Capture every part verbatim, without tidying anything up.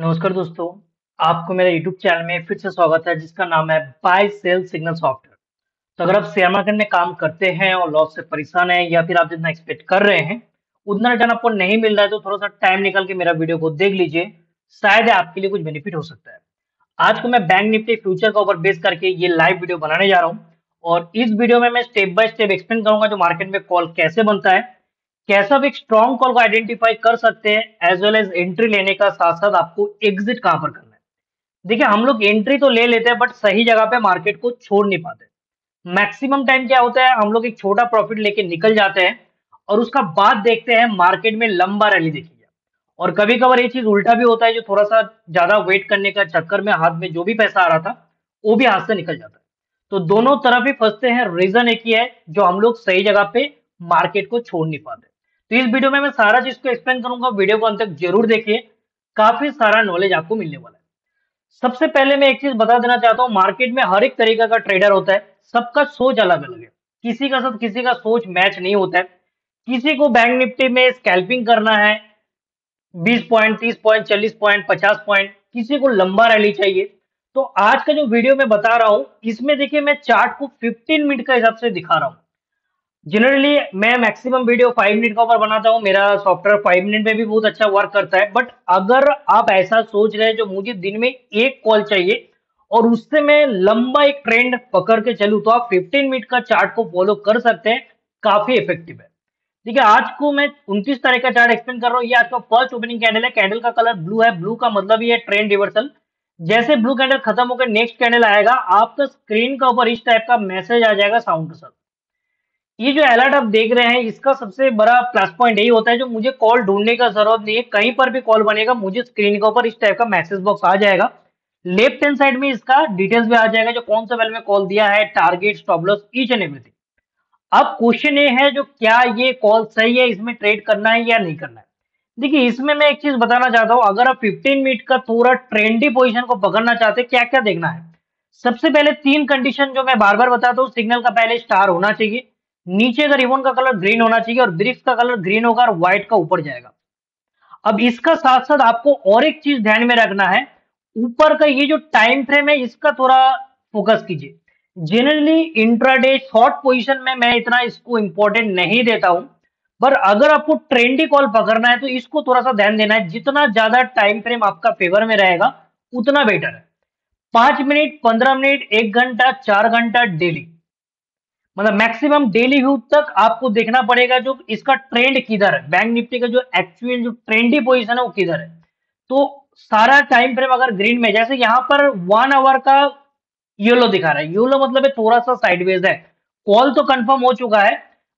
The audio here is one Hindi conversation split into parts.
नमस्कार दोस्तों, आपको मेरे यूट्यूब चैनल में फिर से स्वागत है जिसका नाम है बाय सेल सिग्नल सॉफ्टवेयर। तो अगर आप शेयर मार्केट में काम करते हैं और लॉस से परेशान हैं या फिर आप जितना एक्सपेक्ट कर रहे हैं उतना रिटर्न आपको नहीं मिल रहा है तो थोड़ा सा टाइम निकाल के मेरा वीडियो को देख लीजिए, शायद आपके लिए कुछ बेनिफिट हो सकता है। आज को मैं बैंक निफ्टी फ्यूचर के ऊपर बेस करके ये लाइव वीडियो बनाने जा रहा हूँ और इस वीडियो में मैं स्टेप बाय स्टेप एक्सप्लेन करूंगा जो मार्केट में कॉल कैसे बनता है, कैसे आप एक स्ट्रॉन्ग कॉल को आइडेंटिफाई कर सकते हैं एज वेल एज एंट्री लेने का, साथ साथ आपको एग्जिट कहां पर करना है। देखिए, हम लोग एंट्री तो ले लेते हैं बट सही जगह पे मार्केट को छोड़ नहीं पाते। मैक्सिमम टाइम क्या होता है, हम लोग एक छोटा प्रॉफिट लेके निकल जाते हैं और उसका बाद देखते हैं मार्केट में लंबा रैली देखी जाए। और कभी कभार ये चीज उल्टा भी होता है, जो थोड़ा सा ज्यादा वेट करने का चक्कर में हाथ में जो भी पैसा आ रहा था वो भी हाथ से निकल जाता है। तो दोनों तरफ ही फंसते हैं। रीजन एक ही है, जो हम लोग सही जगह पे मार्केट को छोड़ नहीं पाते। तो इस वीडियो में मैं सारा चीज को एक्सप्लेन करूंगा, वीडियो को अंत तक जरूर देखिए, काफी सारा नॉलेज आपको मिलने वाला है। सबसे पहले मैं एक चीज बता देना चाहता हूँ, मार्केट में हर एक तरीका का ट्रेडर होता है, सबका सोच अलग अलग है, किसी का साथ किसी का सोच मैच नहीं होता है। किसी को बैंक निफ्टी में स्कैल्पिंग करना है बीस पॉइंट, तीस पॉइंट, चालीस पॉइंट, पचास पॉइंट, किसी को लंबा रैली चाहिए। तो आज का जो वीडियो मैं बता रहा हूँ इसमें देखिए मैं चार्ट को फिफ्टीन मिनट के हिसाब से दिखा रहा हूँ। जनरली मैं मैक्सिमम वीडियो फाइव मिनट का ऊपर बनाता हूँ, मेरा सॉफ्टवेयर फाइव मिनट में भी बहुत अच्छा वर्क करता है। बट अगर आप ऐसा सोच रहे हैं जो मुझे दिन में एक कॉल चाहिए और उससे मैं लंबा एक ट्रेंड पकड़ के चलूँ तो आप फिफ्टीन मिनट का चार्ट को फॉलो कर सकते हैं, काफी इफेक्टिव है। ठीक है, आज को मैं उनतीस तारीख का चार्ट एक्सप्लेन कर रहा हूँ। ये आज का फर्स्ट ओपनिंग कैंडल है, कैंडल का कलर ब्लू है, ब्लू का मतलब ये ट्रेंड रिवर्सल। जैसे ब्लू कैंडल खत्म होकर नेक्स्ट कैंडल आएगा आपका स्क्रीन का ऊपर इस टाइप का मैसेज आ जाएगा साउंड के साथ। ये जो अलर्ट आप देख रहे हैं इसका सबसे बड़ा प्लस पॉइंट यही होता है, जो मुझे कॉल ढूंढने का जरूरत नहीं है, कहीं पर भी कॉल बनेगा मुझे स्क्रीन के ऊपर इस टाइप का मैसेज बॉक्स आ जाएगा। लेफ्ट हैंड साइड में इसका डिटेल्स भी आ जाएगा, जो कौन सा वेल में कॉल दिया है, target, stop loss, each and everything. अब क्वेश्चन ये है जो क्या ये कॉल सही है, इसमें ट्रेड करना है या नहीं करना है। देखिए, इसमें मैं एक चीज बताना चाहता हूँ, अगर आप फिफ्टीन मिनट का थोड़ा ट्रेंडी पोजिशन को पकड़ना चाहते हैं क्या क्या देखना है। सबसे पहले तीन कंडीशन जो मैं बार बार बताता हूँ, सिग्नल का पहले स्टार होना चाहिए, नीचे का रिबन का कलर ग्रीन होना चाहिए और ब्रिक्स का कलर ग्रीन होगा और व्हाइट का ऊपर जाएगा। अब इसका साथ साथ आपको और एक चीज ध्यान में रखना है, ऊपर का ये जो टाइम फ्रेम है इसका थोड़ा फोकस कीजिए। जनरली इंट्राडे शॉर्ट पोजीशन में मैं इतना इसको इंपॉर्टेंट नहीं देता हूं, पर अगर आपको ट्रेंडी कॉल पकड़ना है तो इसको थोड़ा सा ध्यान देना है। जितना ज्यादा टाइम फ्रेम आपका फेवर में रहेगा उतना बेटर है। पांच मिनट, पंद्रह मिनट, एक घंटा, चार घंटा डेली, मतलब मैक्सिमम डेली व्यू तक आपको देखना पड़ेगा जो इसका ट्रेंड किधर है, बैंक निफ्टी का जो एक्चुअल जो ट्रेंडी पोजीशन है वो किधर है। तो सारा टाइम फ्रेम अगर ग्रीन में, जैसे यहाँ पर वन आवर का येलो दिखा रहा है, येलो मतलब है थोड़ा सा साइडवेज है, कॉल तो कंफर्म हो चुका है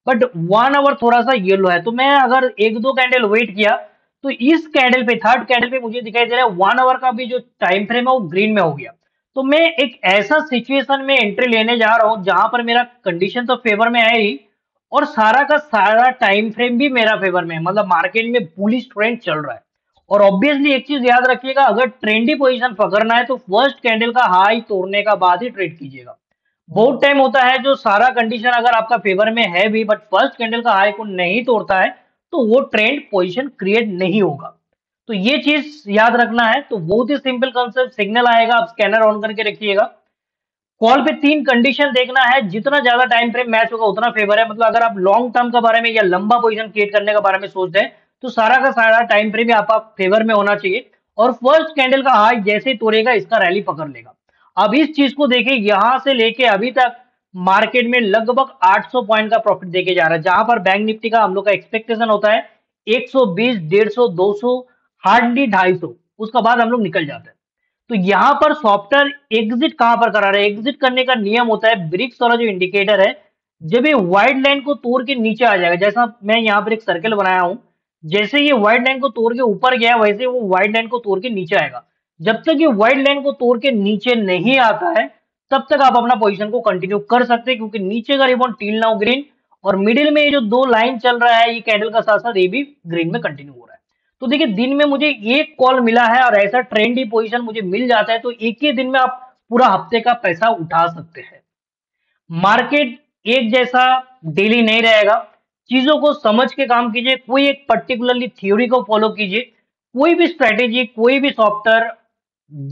बट वन आवर थोड़ा सा येलो है। तो मैं अगर एक दो कैंडल वेट किया तो इस कैंडल पे, थर्ड कैंडल पे मुझे दिखाई दे रहा है वन आवर का भी जो टाइम फ्रेम है वो ग्रीन में हो गया। तो मैं एक ऐसा सिचुएशन में एंट्री लेने जा रहा हूं जहां पर मेरा कंडीशन तो फेवर में है ही और सारा का सारा टाइम फ्रेम भी मेरा फेवर में है, मतलब मार्केट में बुलिश ट्रेंड चल रहा है। और ऑब्वियसली एक चीज याद रखिएगा, अगर ट्रेंडी पोजीशन पकड़ना है तो फर्स्ट कैंडल का हाई तोड़ने का बाद ही ट्रेड कीजिएगा। बहुत टाइम होता है जो सारा कंडीशन अगर आपका फेवर में है भी बट फर्स्ट कैंडल का हाई को नहीं तोड़ता है तो वो ट्रेंड पोजिशन क्रिएट नहीं होगा। तो ये चीज याद रखना है। तो बहुत ही सिंपल कॉन्सेप्ट, सिग्नल आएगा आप स्कैनर ऑन करके रखिएगा, कॉल पे तीन कंडीशन देखना है, जितना ज्यादा टाइम फ्रेम मैच होगा उतना फेवर है। मतलब अगर आप लॉन्ग टर्म के बारे में या लंबा पोजीशन क्रिएट करने के बारे में सोचते हैं तो सारा का सारा टाइम फ्रेम आप, आप फेवर में होना चाहिए और फर्स्ट कैंडल का हाई जैसे ही तोड़ेगा इसका रैली पकड़ लेगा। अब इस चीज को देखिए, यहां से लेके अभी तक मार्केट में लगभग आठ सौ पॉइंट का प्रॉफिट देके जा रहा है, जहां पर बैंक निफ्टी का हम लोग का एक्सपेक्टेशन होता है एक सौ बीस, डेढ़ सौ, दो सौ, हार्डली ढाई सौ, उसका बाद हम लोग निकल जाते हैं। तो यहाँ पर सॉफ्टवेयर एग्जिट कहां पर करा रहा है, एग्जिट करने का नियम होता है ब्रिक्स वाला जो इंडिकेटर है, जब ये वाइड लाइन को तोड़ के नीचे आ जाएगा, जैसा मैं यहाँ पर एक सर्कल बनाया हूं, जैसे ये वाइड लाइन को तोड़ के ऊपर गया वैसे वो वाइड लाइन को तोड़ के नीचे आएगा। जब तक ये वाइड लाइन को तोड़ के नीचे नहीं आता है तब तक आप अपना पोजिशन को कंटिन्यू कर सकते हैं, क्योंकि नीचे का रिबन टिल नाउ ग्रीन और मिडिल में ये जो दो लाइन चल रहा है ये कैंडल का साथ साथ ये भी ग्रीन में कंटिन्यू हो रहा है। तो देखिए, दिन में मुझे एक कॉल मिला है और ऐसा ट्रेंडी पोजीशन मुझे मिल जाता है तो एक ही दिन में आप पूरा हफ्ते का पैसा उठा सकते हैं। मार्केट एक जैसा डेली नहीं रहेगा, चीजों को समझ के काम कीजिए, कोई एक पर्टिकुलरली थ्योरी को फॉलो कीजिए। कोई भी स्ट्रेटेजी कोई भी सॉफ्टवेयर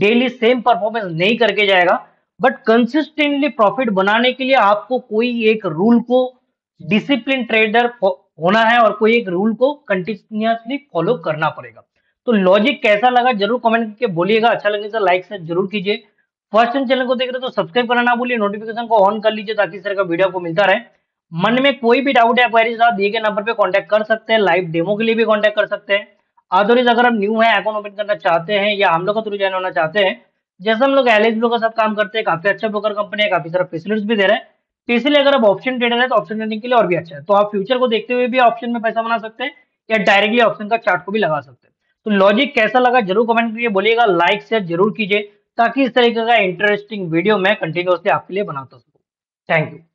डेली सेम परफॉर्मेंस नहीं करके जाएगा, बट कंसिस्टेंटली प्रॉफिट बनाने के लिए आपको कोई एक रूल को डिसिप्लिन ट्रेडर होना है और कोई एक रूल को कंटिन्यूअसली फॉलो करना पड़ेगा। तो लॉजिक कैसा लगा जरूर कमेंट करके बोलिएगा। अच्छा लगने से लाइक से जरूर कीजिए। फर्स्ट टाइम चैनल को देख रहे हो तो सब्सक्राइब करना ना भूलिए, नोटिफिकेशन को ऑन कर लीजिए ताकि इस तरह का वीडियो आपको मिलता रहे। मन में कोई भी डाउट या क्वेरीज आप दिए गए नंबर पे कांटेक्ट कर सकते हैं, लाइव डेमो के लिए भी कांटेक्ट कर सकते हैं। अदरवाइज अगर हम न्यू है अकाउंट ओपन करना चाहते हैं या हम लोग का थ्रू ज्वाइन होना चाहते हैं, जैसे हम लोग एलेक्स ब्रो के साथ काम करते हैं, काफी अच्छा ब्रोकर कंपनी है, काफी सारा फैसिलिटीज भी दे रहे हैं, इसलिए अगर आप ऑप्शन ट्रेडर है तो ऑप्शन ट्रेडिंग के लिए और भी अच्छा है। तो आप फ्यूचर को देखते हुए भी ऑप्शन में पैसा बना सकते हैं या डायरेक्टली ऑप्शन का चार्ट को भी लगा सकते हैं। तो लॉजिक कैसा लगा जरूर कमेंट करिए बोलिएगा, लाइक शेयर जरूर कीजिए ताकि इस तरीके का इंटरेस्टिंग वीडियो मैं कंटिन्यूअसली आपके लिए बनाता सकूं। Thank you.